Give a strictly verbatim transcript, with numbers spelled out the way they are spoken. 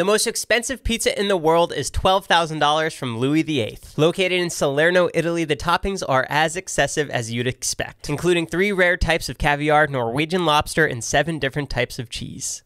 The most expensive pizza in the world is twelve thousand dollars from Louis the eighth. Located in Salerno, Italy, the toppings are as excessive as you'd expect, including three rare types of caviar, Norwegian lobster, and seven different types of cheese.